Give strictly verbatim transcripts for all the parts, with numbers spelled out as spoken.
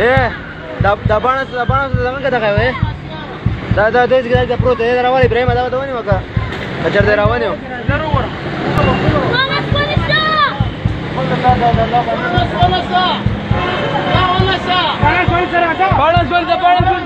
Eh, da da bana da bana da zaman kada kai eh. Da da da da prote da rawali Ibrahim da da wani maka. Ka jar da rawani. Mama sponsa. Mama sponsa. Mama sponsa. Bana sponsa da. Bana sponsa bana sponsa.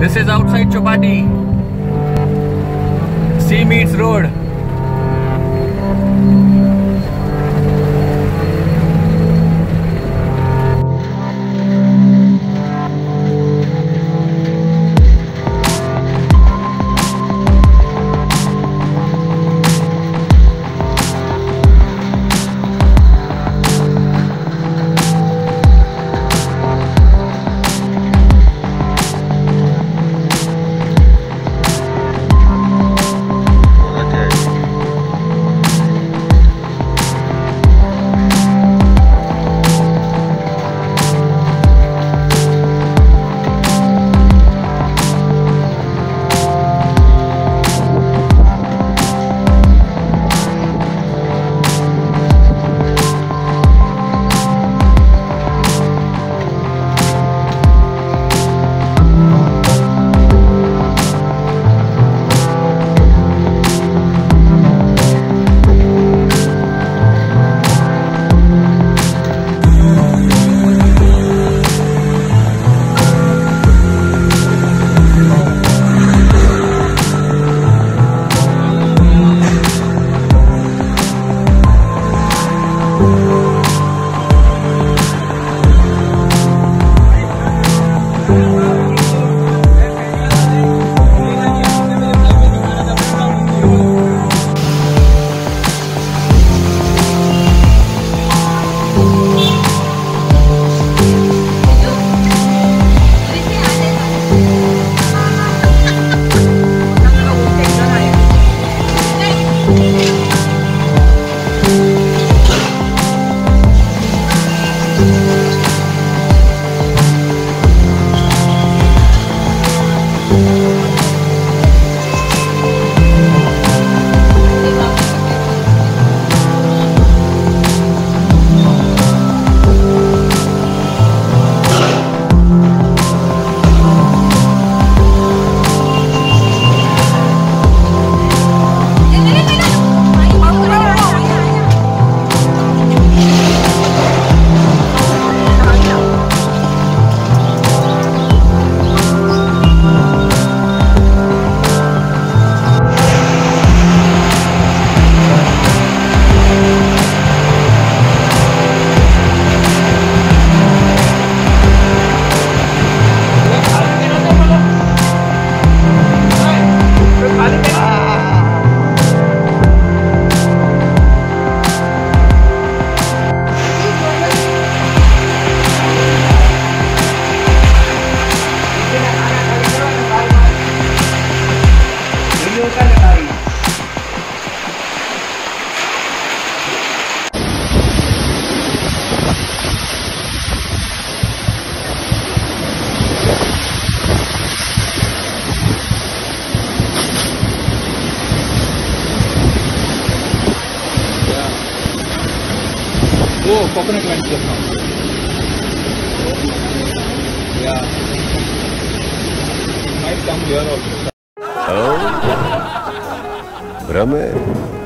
This is outside Chowpatty. Sea meets road. Oh, coconut went just now. Yeah. It might come here also. Oh. Brahme.